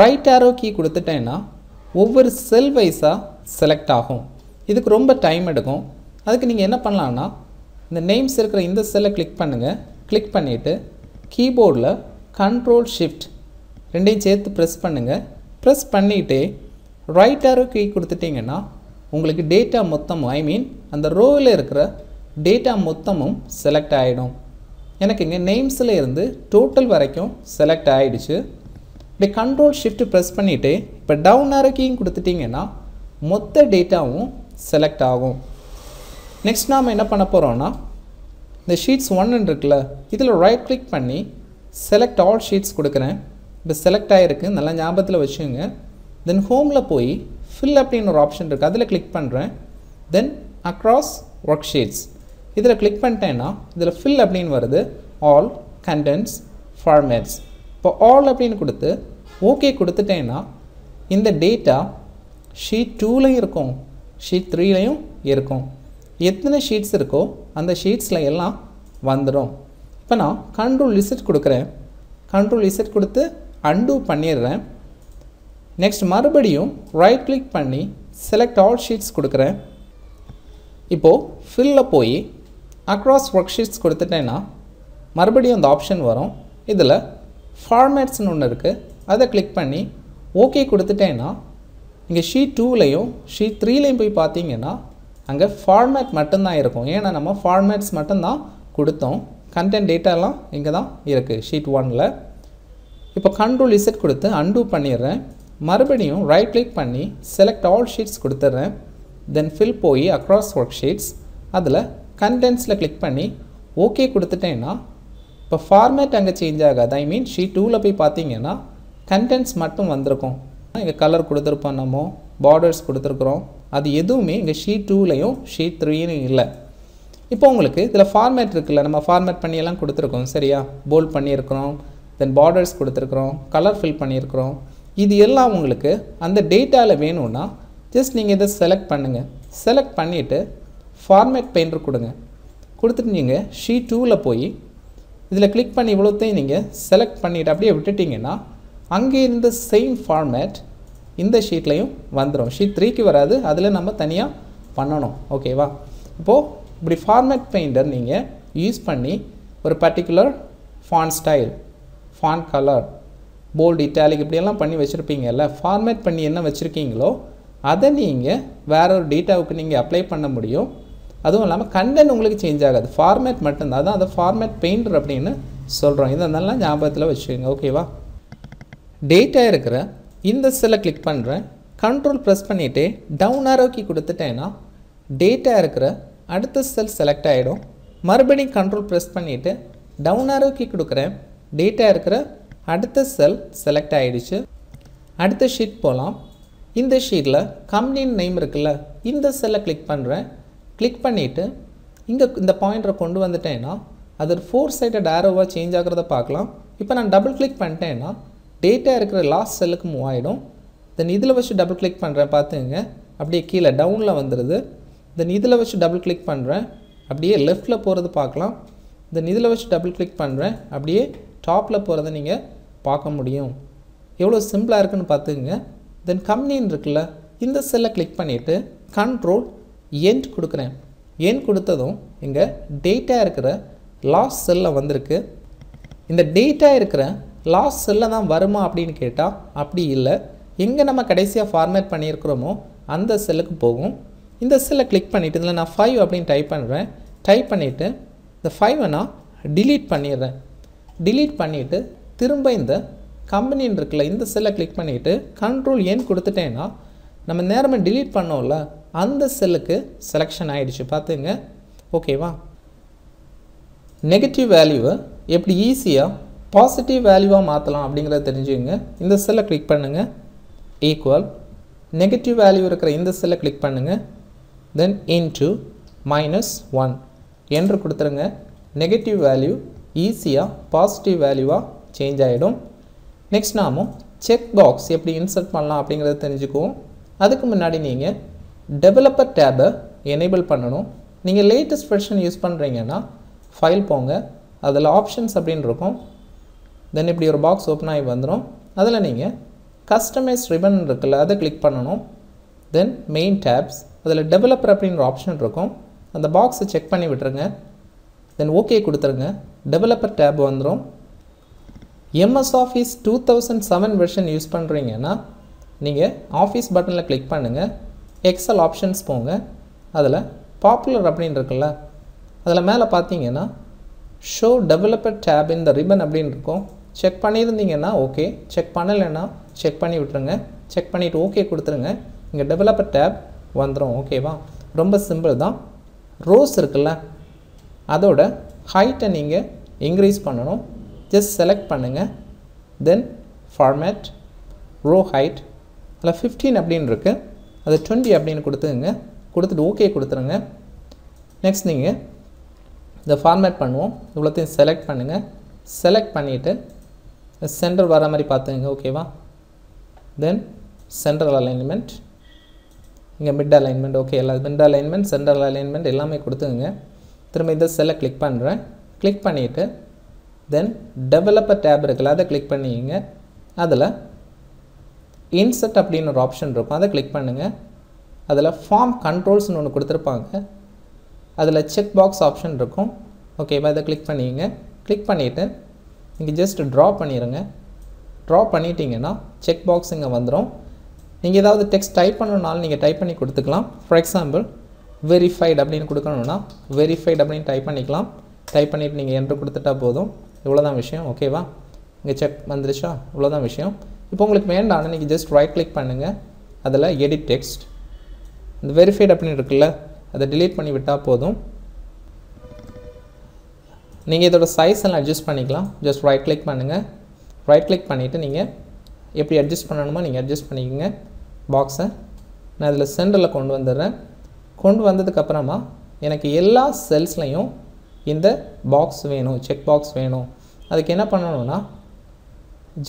right arrow key கொடுத்துட்டேன்னா ஒவ்வொரு செல் வைஸா செலக்ட் ஆகும் இதுக்கு ரொம்ப டைம் எடுக்கும் அதுக்கு நீங்க என்ன பண்ணலாம்னா இந்த நேம்ஸ் இருக்கிற இந்த செல்ல கிளிக் பண்ணுங்க கிளிக் பண்ணிட்டு கீபோர்ட்ல control shift ரெண்டையும் சேர்த்து பிரஸ் பண்ணுங்க பிரஸ் பண்ணிட்டு ரைட் arrow key கொடுத்துட்டீங்கன்னா உங்களுக்கு டேட்டா மொத்தம் ஐ மீன் அந்த ரோல இருக்கிற டேட்டா மொத்தமும் செலக்ட் ஆயிடும் எனக்கு இங்க நேம்ஸ்ல இருந்து டோட்டல் வரைக்கும் செலக்ட் ஆயிடுச்சு இப்ப control shift பிரஸ் பண்ணிட்டு இப்ப டவுன் arrow key கொடுத்துட்டீங்கன்னா மொத்த டேட்டாவும் செலக்ட் ஆகும் நெக்ஸ்ட் நாம என்ன பண்ணப் போறோம்னா இந்த ஷீட்ஸ் one இருக்குல இதுல ரைட் கிளிக் பண்ணி செலக்ட் ஆல் ஷீட்ஸ் கொடுக்கிறேன் இப்ப செலக்ட் ஆயிருக்கு நல்ல ஞாபகத்துல வச்சுங்க தென் ஹோம்ல போய் fill அப்படின ஒரு ஆப்ஷன் இருக்கு அதுல கிளிக் பண்றேன் தென் across work sheets இதுல கிளிக் பண்ணிட்டேன்னா இதுல fill அப்படின வருது all contents formats இப்ப all அப்படின கொடுத்து ஓகே கொடுத்துட்டேன்னா இந்த டேட்டா ஷீட் two ல இருக்கும் ஷீட் three லயும் இருக்கும் எத்தனை ஷீட்ஸ் இருக்கோ அந்த ஷீட்ஸ்ல எல்லாம் வந்துரும் இப்ப நான் control z கொடுக்கிறேன் control z கொடுத்து undo பண்ணிறேன் நெக்ஸ்ட் மறுபடியும் ரைட் கிளிக் பண்ணி select all sheets கொடுக்கிறேன் இப்போ fill ல போய் across worksheets கொடுத்துட்டேனா மறுபடியும் அந்த ஆப்ஷன் வரும் இதுல formats ன்னு ஒன்னு இருக்கு அத கிளிக் பண்ணி ஓகே கொடுத்துட்டேனா இங்க sheet two லயும் sheet three லயும் போய் பாத்தீங்கன்னா அங்க ஃபார்மட் மட்டும் தான் இருக்கும் ஏன்னா நம்ம ஃபார்மட்ஸ் மட்டும் தான் கொடுத்தோம் கண்டென்ட் டேட்டா எல்லாம் இங்க தான் இருக்கு ஷீட் one ல இப்போ control z கொடுத்து undo பண்ணிறேன் மறுபடியும் ரைட் கிளிக் பண்ணி select all sheets கொடுத்துறேன் then fill போய் across worksheets அதுல contents ல கிளிக் பண்ணி ஓகே கொடுத்துட்டேனா இப்போ ஃபார்மட் அங்க சேஞ்ச் ஆகாது ஐ மீன் ஷீட் two ல போய் பாத்தீங்கன்னா contents மட்டும் வந்திருக்கும் இங்க கலர் கொடுத்திருப்போம் நம்ம பார்டர்ஸ் கொடுத்திருக்கோம் அது எதுவுமே இங்க sheet two லயும் sheet three லயும் இல்ல இப்போ உங்களுக்கு இதல ஃபார்மட் இருக்குல நம்ம ஃபார்மட் பண்ணி எல்லாம் கொடுத்திருக்கோம் சரியா போல்ட் பண்ணி இருக்கோம் தென் பார்டர்ஸ் கொடுத்திருக்கோம் கலர் fill பண்ணி இருக்கோம் இது எல்லாம் உங்களுக்கு அந்த டேட்டால வேணும்னா just நீங்க இத செலக்ட் பண்ணுங்க செலக்ட் பண்ணிட்டு ஃபார்மட் பெயிண்டர் கொடுங்க கொடுத்துட்டு நீங்க sheet two ல போய் இதல கிளிக் பண்ணி இவ்வளவுதே நீங்க செலக்ட் பண்ணிட்டு அப்படியே விட்டுட்டீங்கன்னா அங்க இருந்த same format இந்த ஷீட்லயும் வந்துரும் ஷீட் three க்கு வராது அதுல நம்ம தனியா பண்ணனும் ஓகேவா இப்போ இப்படி ஃபார்மட் பெயிண்டர் நீங்க யூஸ் பண்ணி ஒரு particular font style font color bold italic இப்படி எல்லாம் பண்ணி வச்சிருப்பீங்கல்ல ஃபார்மட் பண்ணி என்ன வச்சிருக்கீங்களோ அத நீங்க வேற ஒரு டேட்டாவுக்கு நீங்க அப்ளை பண்ண முடியும் அதுவும் இல்லாம கண்டென்ட் உங்களுக்கு சேஞ்ச் ஆகாது ஃபார்மட் மட்டும் தான் அத ஃபார்மட் பெயிண்டர் அப்படினு சொல்றோம் இத நல்லா ஞாபகத்துல வச்சுக்கங்க ஓகேவா டேட்டா இருக்குற இந்த செல்ல கிளிக் பண்றேன் control press பண்ணிட்டு down arrow key கொடுத்துட்டேனா டேட்டா இருக்குற அடுத்த செல் செலக்ட் ஆயிடும் மறுபடியும் control press பண்ணிட்டு down arrow key கொடுக்கிறேன் டேட்டா இருக்குற அடுத்த செல் செலக்ட் ஆயிடுச்சு அடுத்த ஷீட் போலாம் இந்த ஷீட்ல company name இருக்குல இந்த செல்ல கிளிக் பண்றேன் கிளிக் பண்ணிட்டு இங்க இந்த பாயிண்டரை கொண்டு வந்துட்டேனா அது four sided arrow-வா சேஞ்ச் ஆகுறத பார்க்கலாம் இப்போ நான் டபுள் கிளிக் பண்ணிட்டேனா டேட்டா இருக்குற லாஸ்ட் செல்லுக்கு மூவ் ஆயிடும் தென் இதல வச்சு டபுள் கிளிக் பண்றேன் பாத்துங்க அப்படியே கீழ டவுன்ல வந்துருது தென் இதல வச்சு டபுள் கிளிக் பண்றேன் அப்படியே லெஃப்ட்ல போறது பார்க்கலாம் தென் இதல வச்சு டபுள் கிளிக் பண்றேன் அப்படியே டாப்பில் போகிறத நீங்கள் பார்க்க முடியும். எவ்வளோ சிம்பிளாக இருக்குன்னு பார்த்துங்க. தென் கம்பெனின்னு இருக்குல்ல, இந்த செல்லை கிளிக் பண்ணிவிட்டு கண்ட்ரோல் எண்ட் கொடுக்குறேன். எண்ட் கொடுத்ததும் இங்கே டேட்டா இருக்கிற லாஸ்ட் செல்லில் வந்திருக்கு. இந்த டேட்டா இருக்கிற லாஸ்ட் செல்லில் தான் வருமா அப்படின்னு கேட்டால் அப்படி இல்லை. எங்கே நம்ம கடைசியாக ஃபார்மேட் பண்ணியிருக்கிறோமோ அந்த செல்லுக்கு போகும். இந்த செல்லை கிளிக் பண்ணிவிட்டு இதில் நான் ஃபைவ் அப்படின்னு டைப் பண்ணுறேன். டைப் பண்ணிவிட்டு இந்த ஃபைவை நான் டிலீட் பண்ணிடுறேன். டிலீட் பண்ணிவிட்டு திரும்ப இந்த கம்பெனின்னு இருக்குல்ல, இந்த செல்லை கிளிக் பண்ணிவிட்டு கண்ட்ரோல் எண் கொடுத்துட்டேன்னா நம்ம நேரமே டிலீட் பண்ணோம்ல அந்த செல்லுக்கு செலெக்ஷன் ஆகிடுச்சு. பார்த்துங்க, ஓகேவா? நெகட்டிவ் வேல்யூவை எப்படி ஈஸியாக பாசிட்டிவ் வேல்யூவாக மாற்றலாம் அப்படிங்கிறத தெரிஞ்சுங்க. இந்த செல்லை கிளிக் பண்ணுங்கள், ஈக்குவல் நெகட்டிவ் வேல்யூ இருக்கிற இந்த செல்லை கிளிக் பண்ணுங்கள். தென் இன்டு மைனஸ் ஒன் என்று கொடுத்துருங்க. நெகட்டிவ் வேல்யூ ஈஸியாக பாசிட்டிவ் வேல்யூவாக சேஞ்ச் ஆகிடும். நெக்ஸ்ட் நாமும் செக் பாக்ஸ் எப்படி இன்சர்ட் பண்ணலாம் அப்படிங்கிறத தெரிஞ்சுக்குவோம். அதுக்கு முன்னாடி நீங்கள் டெவலப்பர் டேபை எனேபிள் பண்ணணும். நீங்கள் லேட்டஸ்ட் வெர்ஷன் யூஸ் பண்ணுறீங்கன்னா ஃபைல் போங்க, அதில் ஆப்ஷன்ஸ் அப்படின்னு இருக்கும். தென் இப்படி ஒரு பாக்ஸ் ஓப்பன் ஆகி வந்துடும். அதில் நீங்கள் கஸ்டமைஸ் ரிபன் இருக்குல்ல, அதை கிளிக் பண்ணணும். தென் மெயின் டேப்ஸ், அதில் டெவலப்பர் அப்படின்ற ஆப்ஷன் இருக்கும். அந்த பாக்ஸை செக் பண்ணி விட்டுருங்க. தென் ஓகே கொடுத்துருங்க. டெவலப்பர் டேப் வந்துடும். MS office two thousand seven version use பண்ணுறீங்கன்னா நீங்கள் ஆஃபீஸ் பட்டனில் கிளிக் பண்ணுங்கள். எக்ஸல் ஆப்ஷன்ஸ் போங்க, அதில் பாப்புலர் அப்படின்னு இருக்குல்ல, அதில் மேலே பார்த்தீங்கன்னா ஷோ டெவலப்பர் டேப் இந்த ரிபன் அப்படின்னு இருக்கும். செக் பண்ணியிருந்தீங்கன்னா ஓகே, செக் பண்ணலைன்னா செக் பண்ணி விட்டுருங்க. செக் பண்ணிவிட்டு ஓகே கொடுத்துருங்க. இங்கே டெவலப்பர் டேப் வந்துடும். ஓகேவா? ரொம்ப சிம்பிள் தான். ரோஸ் இருக்குல்ல, அதோட ஹைட்டை நீங்கள் இன்க்ரீஸ் பண்ணணும். ஜஸ்ட் செலக்ட் பண்ணுங்கள். தென் ஃபார்மேட், ரோ ஹைட், அதில் ஃபிஃப்டீன் அப்படின்னு இருக்குது, அது டுவெண்ட்டி அப்படின்னு கொடுத்துங்க. கொடுத்துட்டு ஓகே கொடுத்துருங்க. நெக்ஸ்ட் நீங்கள் இதை ஃபார்மேட் பண்ணுவோம். இவ்வளோத்தையும் செலக்ட் பண்ணுங்கள். செலக்ட் பண்ணிவிட்டு சென்டர் வர மாதிரி பார்த்துங்க. ஓகேவா? தென் சென்ட்ரல் அலைன்மெண்ட், இங்கே மிட் அலைன்மெண்ட். ஓகே, எல்லா மிட் அலைன்மெண்ட், சென்ட்ரல் அலைன்மெண்ட் எல்லாமே கொடுத்துங்க. திரும்ப இந்த செல்லை கிளிக் பண்ணுறேன். கிளிக் பண்ணிவிட்டு தென் டெவலப்பர் டேப் இருக்குல்ல, அதை கிளிக் பண்ணிங்க. அதில் இன்சர்ட் அப்படின்னு ஒரு ஆப்ஷன் இருக்கும், அதை கிளிக் பண்ணுங்கள். அதில் ஃபார்ம் கண்ட்ரோல்ஸ்னு ஒன்று கொடுத்துருப்பாங்க, அதில் செக் பாக்ஸ் ஆப்ஷன் இருக்கும். ஓகேவா? இதை கிளிக் பண்ணிங்க. கிளிக் பண்ணிவிட்டு இங்கே ஜஸ்ட் ட்ரா பண்ணிடுங்க. ட்ரா பண்ணிட்டீங்கன்னா செக் பாக்ஸ் இங்கே வந்துடும். நீங்கள் ஏதாவது டெக்ஸ்ட் டைப் பண்ணணுன்னாலும் நீங்கள் டைப் பண்ணி கொடுத்துக்கலாம். ஃபார் எக்ஸாம்பிள் வெரிஃபைடு அப்படின்னு கொடுக்கணுன்னா வெரிஃபைடு அப்படின்னு டைப் பண்ணிக்கலாம். டைப் பண்ணிவிட்டு நீங்கள் என்ட்ரு கொடுத்துட்டா போதும். இவ்வளோதான் விஷயம். ஓகேவா? இங்கே செக் வந்துருச்சா? இவ்வளோதான் விஷயம். இப்போ உங்களுக்கு வேண்டாம், நீங்கள் ஜஸ்ட் ரைட் கிளிக் பண்ணுங்கள். அதில் எடிட் டெக்ஸ்ட், இந்த வெரிஃபைடு அப்படின்னு இருக்குல்ல, அதை டிலீட் பண்ணி விட்டால் போதும். நீங்கள் இதோட சைஸ் எல்லாம் அட்ஜஸ்ட் பண்ணிக்கலாம். ஜஸ்ட் ரைட் கிளிக் பண்ணுங்கள். ரைட் கிளிக் பண்ணிவிட்டு நீங்கள் எப்படி அட்ஜஸ்ட் பண்ணணுமோ நீங்கள் அட்ஜஸ்ட் பண்ணிக்கோங்க பாக்ஸை. நான் இதில் சென்டரில் கொண்டு வந்துடுறேன். கொண்டு வந்ததுக்கப்புறமா எனக்கு எல்லா செல்ஸ்லையும் இந்த பாக்ஸ் வேணும், செக் பாக்ஸ் வேணும். அதுக்கு என்ன பண்ணணும்னா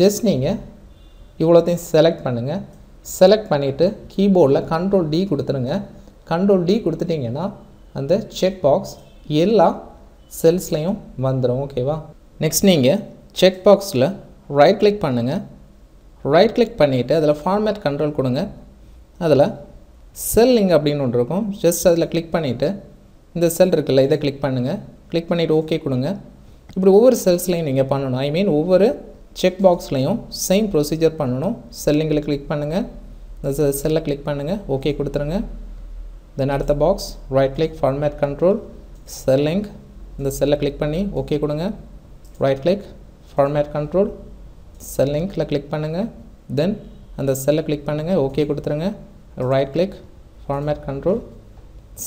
ஜஸ்ட் நீங்கள் இவ்வளோத்தையும் செலக்ட் பண்ணுங்கள். செலக்ட் பண்ணிவிட்டு கீபோர்டில் கண்ட்ரோல் டி கொடுத்துருங்க. கண்ட்ரோல் டி கொடுத்துட்டிங்கன்னா அந்த செக் பாக்ஸ் எல்லா செல்ஸ்லையும் வந்துடும். ஓகேவா? நெக்ஸ்ட் நீங்கள் செக் பாக்ஸில் ரைட் கிளிக் பண்ணுங்கள். ரைட் கிளிக் பண்ணிவிட்டு அதில் ஃபார்மேட் கண்ட்ரோல் கொடுங்க. அதில் செல்லிங் அப்படின்னு ஒன்று இருக்கும், ஜஸ்ட் அதில் கிளிக் பண்ணிவிட்டு இந்த செல் இருக்குல்ல, இதை கிளிக் பண்ணுங்கள். கிளிக் பண்ணிவிட்டு ஓகே கொடுங்க. இப்படி ஒவ்வொரு செல்ஸ்லையும் நீங்கள் பண்ணணும். ஐ மீன் ஒவ்வொரு செக் பாக்ஸ்லையும் சேம் ப்ரொசீஜர் பண்ணணும். செல்லிங்கில் கிளிக் பண்ணுங்கள், இந்த செல்லை கிளிக் பண்ணுங்கள், ஓகே கொடுத்துருங்க. தென் அடுத்த box right click, format control, cell link, இந்த செல்லை கிளிக் பண்ணி ஓகே கொடுங்க. ரைட் கிளிக், ஃபார்மேட் கண்ட்ரோல், செல்லிங்கில் கிளிக் பண்ணுங்கள். தென் அந்த செல்லை கிளிக் பண்ணுங்கள், ஓகே கொடுத்துருங்க. Right click, format control,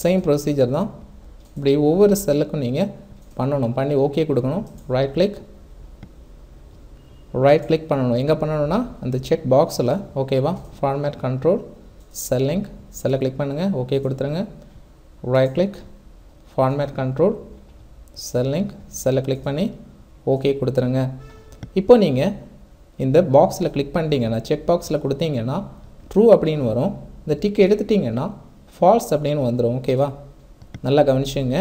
same procedure தான். இப்படி ஒவ்வொரு செல்லுக்கும் நீங்கள் பண்ணணும், பண்ணி ஓகே கொடுக்கணும். ரைட் கிளிக், ரைட் கிளிக் பண்ணணும். எங்கே பண்ணணும்னா அந்த செக் பாக்ஸில். ஓகேவா? ஃபார்மேட் கண்ட்ரோல், செல்லிங், செல்லை கிளிக் பண்ணுங்கள், ஓகே கொடுத்துருங்க. Right click, format control, cell link, செல்லை கிளிக் பண்ணி ஓகே கொடுத்துருங்க. இப்போ நீங்கள் இந்த பாக்ஸில் கிளிக் பண்ணிட்டீங்கன்னா, செக் பாக்ஸில் கொடுத்தீங்கன்னா ட்ரூ அப்படின்னு வரும். இந்த டிக் எடுத்துட்டிங்கன்னா ஃபால்ஸ் அப்படின்னு வந்துடும். ஓகேவா? நல்லா கவனிச்சுங்க.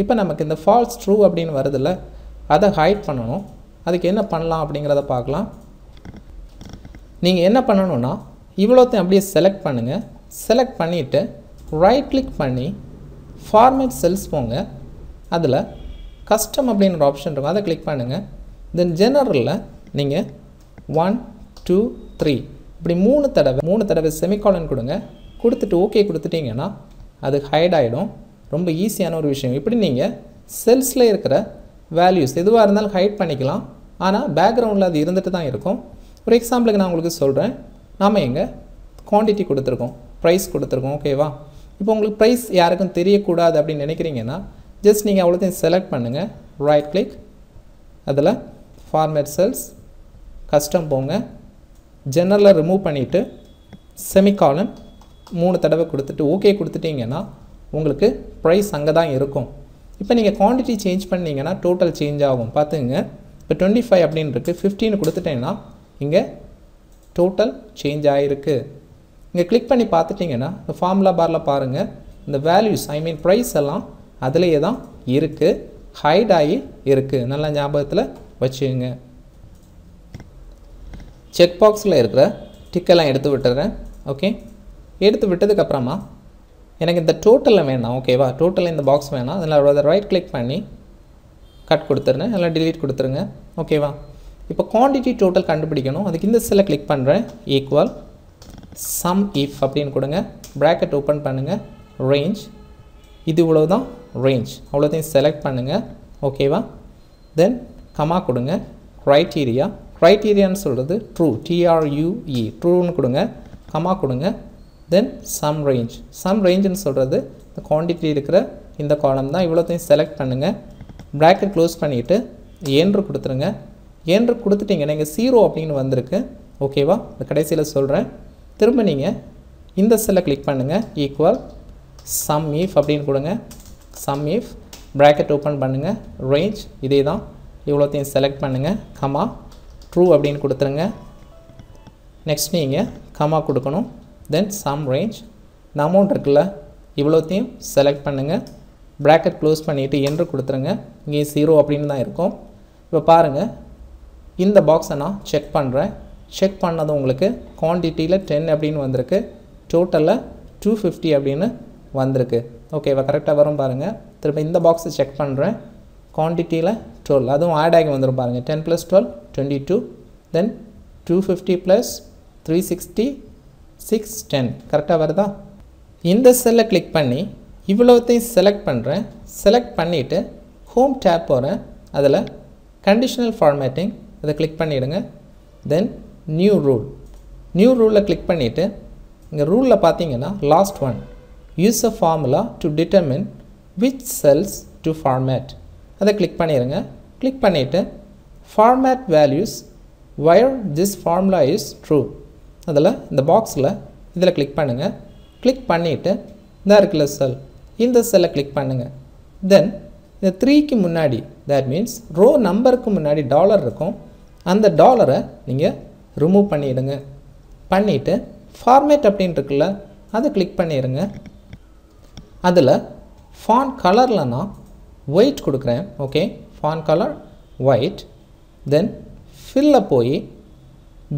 இப்போ நமக்கு இந்த ஃபால்ஸ் ட்ரூ அப்படின்னு வருதில்ல, அதை ஹைட் பண்ணணும். அதுக்கு என்ன பண்ணலாம் அப்படிங்கறத பார்க்கலாம். நீங்க என்ன பண்ணனும்னா இவ்வளோத்தையும் அப்படியே செலக்ட் பண்ணுங்க. செலக்ட் பண்ணிட்டு ரைட் கிளிக் பண்ணி ஃபார்மேட் செல்ஸ் போங்க. அதில் கஸ்டம் அப்படிங்கிற ஒரு ஆப்ஷன் இருக்கும், அதை கிளிக் பண்ணுங்க. தென் ஜெனரல்ல நீங்க ஒன்று இரண்டு மூன்று இப்படி மூணு தடவை மூணு தடவை செமிகாலன் கொடுங்க. கொடுத்துட்டு ஓகே கொடுத்துட்டீங்கன்னா அது ஹைட் ஆகிடும். ரொம்ப ஈஸியான ஒரு விஷயம். இப்படி நீங்கள் செல்ஸில் இருக்கிற வேல்யூஸ் எதுவாக இருந்தாலும் ஹைட் பண்ணிக்கலாம். ஆனால் பேக்ரவுண்டில் அது இருந்துட்டு தான் இருக்கும். ஒரு எக்ஸாம்பிளுக்கு நான் உங்களுக்கு சொல்கிறேன். நாம் எங்கே குவான்டிட்டி கொடுத்துருக்கோம், ப்ரைஸ் கொடுத்துருக்கோம், ஓகேவா? இப்போ உங்களுக்கு ப்ரைஸ் யாருக்கும் தெரியக்கூடாது அப்படின்னு நினைக்கிறீங்கன்னா ஜஸ்ட் நீங்கள் அவ்வளோத்தையும் செலக்ட் பண்ணுங்கள். ரைட் கிளிக், அதில் ஃபார்மேட் செல்ஸ், கஸ்டம் போங்க, ஜெனரலில் ரிமூவ் பண்ணிவிட்டு செமிகாலன் மூணு தடவை கொடுத்துட்டு ஓகே கொடுத்துட்டிங்கன்னா உங்களுக்கு ப்ரைஸ் அங்கே தான் இருக்கும். இப்போ நீங்கள் குவான்டிட்டி சேஞ்ச் பண்ணிங்கன்னா டோட்டல் சேஞ்ச் ஆகும். பார்த்துங்க, இப்போ டுவெண்ட்டி ஃபைவ் அப்படின்னு இருக்குது, ஃபிஃப்டின்னு கொடுத்துட்டேன்னா இங்கே டோட்டல் சேஞ்ச் ஆகிருக்கு. இங்கே கிளிக் பண்ணி பார்த்துட்டிங்கன்னா இந்த ஃபார்முலா பாரில் பாருங்கள், இந்த வேல்யூஸ் ஐ மீன் ப்ரைஸ் எல்லாம் அதிலேயே தான் இருக்குது, ஹைட் ஆகி இருக்குது. நல்லா ஞாபகத்தில் வச்சுங்க. செக் பாக்ஸில் இருக்கிற டிக்கெல்லாம் எடுத்து விட்டுறேன். ஓகே, எடுத்து விட்டதுக்கப்புறமா எனக்கு இந்த டோட்டலில் வேணாம், ஓகேவா? டோட்டலில் இந்த பாக்ஸ் வேணாம். அதில் அவ்வளோ ரைட் கிளிக் பண்ணி கட் கொடுத்துருந்தேன், எல்லாம் டிலீட் கொடுத்துருங்க, ஓகேவா? இப்போ குவான்டிட்டி டோட்டல் கண்டுபிடிக்கணும். அதுக்கு இந்த செல்லை கிளிக் பண்ணுறேன். ஈக்குவல் சம் இஃப் அப்படின்னு கொடுங்க. ப்ராக்கெட் ஓப்பன் பண்ணுங்கள். ரேஞ்ச் இது இவ்வளோ தான் ரேஞ்ச். அவ்வளோத்தையும் செலக்ட் பண்ணுங்கள், ஓகேவா? தென் கமா கொடுங்க. க்ரைட்டீரியா க்ரைட்டீரியான்னு சொல்கிறது ட்ரூ, டிஆர்யூஇ ட்ரூன்னு கொடுங்க. கமா கொடுங்க. தென் சம் ரேஞ்ச் சம் ரேஞ்சுன்னு சொல்கிறது இந்த குவான்டிட்டி இருக்கிற இந்த காலம் தான். இவ்வளோத்தையும் செலக்ட் பண்ணுங்கள். ப்ராக்கெட் க்ளோஸ் பண்ணிவிட்டு ஏன்று கொடுத்துருங்க. ஏன்று கொடுத்துட்டிங்க, நீங்கள் ஜீரோ அப்படின்னு வந்திருக்கு, ஓகேவா? இந்த கடைசியில் சொல்கிறேன். திரும்ப நீங்கள் இந்த செல்லை கிளிக் பண்ணுங்கள். ஈக்குவல் சம் இஃப் அப்படின்னு கொடுங்க. சம் இஃப் ப்ராக்கெட் ஓப்பன் பண்ணுங்கள். ரேஞ்ச் இதே தான். இவ்வளோத்தையும் செலக்ட் பண்ணுங்கள். கமா ட்ரூ அப்படின்னு கொடுத்துருங்க. நெக்ஸ்ட் நீங்கள் கமா கொடுக்கணும். தென் சம் ரேஞ்ச் இந்த அமௌண்ட் இருக்குல்ல, இவ்வளோத்தையும் செலக்ட் பண்ணுங்கள். ப்ராக்கெட் க்ளோஸ் பண்ணிவிட்டு என்று கொடுத்துருங்க. இங்கே ஜீரோ அப்படின்னு தான் இருக்கும். இப்போ பாருங்கள், இந்த பாக்ஸை நான் செக் பண்ணுறேன். செக் பண்ணதும் உங்களுக்கு குவான்டிட்டியில் டென் அப்படின்னு வந்திருக்கு, டோட்டலில் டூ ஃபிஃப்டி அப்படின்னு வந்திருக்கு, ஓகேவா? கரெக்டாக வரும் பாருங்கள். திரும்ப இந்த பாக்ஸை செக் பண்ணுறேன். குவான்டிட்டியில் டுவெல், அதுவும் ஆட் ஆகி வந்துடும் பாருங்கள். Ten plus twelve twenty two, then two fifty plus three sixty six ten. கரெக்டாக வருதா? இந்த செல்லை கிளிக் பண்ணி இவ்வளோத்தையும் செலக்ட் பண்ணுறேன். செலக்ட் பண்ணிவிட்டு ஹோம் டேப் போகிறேன். அதில் கண்டிஷனல் ஃபார்மேட்டிங் அதை கிளிக் பண்ணிவிடுங்க. தென் நியூ ரூல் நியூ ரூலில் கிளிக் பண்ணிவிட்டு இங்கே ரூலில் பார்த்தீங்கன்னா last one, use a formula to determine which cells to format, அதை கிளிக் பண்ணிடுங்க. கிளிக் பண்ணிவிட்டு format values where this formula is true, அதில் இந்த பாக்ஸில் இதில் கிளிக் பண்ணுங்கள். கிளிக் பண்ணிவிட்டு இந்த இருக்குல்ல செல், இந்த செல்லை கிளிக் பண்ணுங்கள். தென் இந்த த்ரீக்கு முன்னாடி தேட் மீன்ஸ் ரோ நம்பருக்கு முன்னாடி டாலர் இருக்கும், அந்த டாலரை நீங்கள் ரிமூவ் பண்ணிவிடுங்க. பண்ணிவிட்டு ஃபார்மேட் அப்படின்னு இருக்குல்ல, அதை கிளிக் பண்ணிடுங்க. அதில் ஃபாண்ட் கலரில் நான் ஒயிட் கொடுக்குறேன், okay? Font colour white. Then ஃபில்ல போய்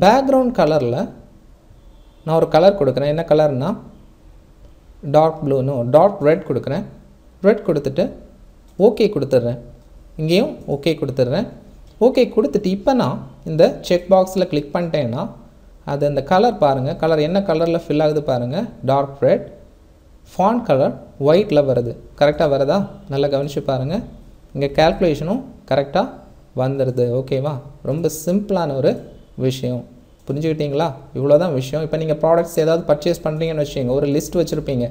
பேக்ரவுண்ட் கலரில் நான் ஒரு கலர் கொடுக்குறேன். என்ன கலர்னா dark blue, no dark red கொடுக்குறேன். ரெட் கொடுத்துட்டு ஓகே கொடுத்துட்றேன். இங்கேயும் ஓகே கொடுத்துட்றேன். ஓகே கொடுத்துட்டு இப்போ நான் இந்த செக் பாக்ஸில் கிளிக் பண்ணிட்டேன்னா அது அந்த கலர் பாருங்கள், கலர் என்ன கலரில் ஃபில் ஆகுது பாருங்கள், டார்க் ரெட். ஃபாண்ட் கலர் ஒயிட்டில் வருது. கரெக்டாக வருதா? நல்லா கவனித்து பாருங்கள். இங்கே கேல்குலேஷனும் கரெக்டாக வந்துடுது, ஓகேவா? ரொம்ப சிம்பிளான ஒரு விஷயம். புரிஞ்சுக்கிட்டீங்களா? இவ்வளோ தான் விஷயம். இப்போ நீங்கள் ப்ராடக்ட்ஸ் ஏதாவது பர்ச்சேஸ் பண்ணுறீங்கன்னு வச்சுக்கோங்க, ஒரு லிஸ்ட் வச்சுருப்பீங்க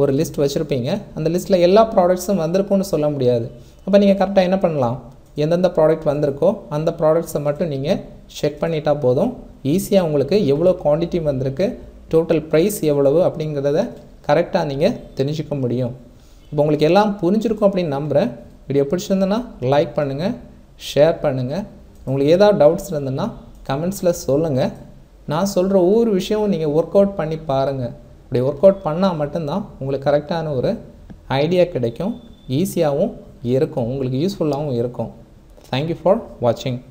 ஒரு லிஸ்ட் வச்சுருப்பீங்க அந்த லிஸ்ட்டில் எல்லா ப்ராடக்ட்ஸும் வந்திருக்கும்னு சொல்ல முடியாது. அப்போ நீங்கள் கரெக்டாக என்ன பண்ணலாம், எந்தெந்த ப்ராடக்ட் வந்திருக்கோ அந்த ப்ராடக்ட்ஸை மட்டும் நீங்கள் செக் பண்ணிட்டா போதும். ஈஸியாக உங்களுக்கு எவ்வளோ குவான்டிட்டி வந்திருக்கு, டோட்டல் ப்ரைஸ் எவ்வளவு அப்படிங்கிறத கரெக்டாக நீங்கள் தெரிஞ்சுக்க முடியும். இப்போ உங்களுக்கு எல்லாம் புரிஞ்சிருக்கும் அப்படின்னு நம்புகிறேன். வீடியோ பிடிச்சிருந்ததுன்னா லைக் பண்ணுங்கள், ஷேர் பண்ணுங்கள். உங்களுக்கு ஏதாவது டவுட்ஸ் இருந்ததுன்னா கமெண்ட்ஸில் சொல்லுங்கள். நான் சொல்கிற ஒவ்வொரு விஷயமும் நீங்கள் ஒர்க் அவுட் பண்ணி பாருங்கள். அப்படி ஒர்க் அவுட் பண்ணால் மட்டும்தான் உங்களுக்கு கரெக்டான ஒரு ஐடியா கிடைக்கும், ஈஸியாகவும் இருக்கும், உங்களுக்கு யூஸ்ஃபுல்லாகவும் இருக்கும். தேங்க்யூ ஃபார் வாட்சிங்.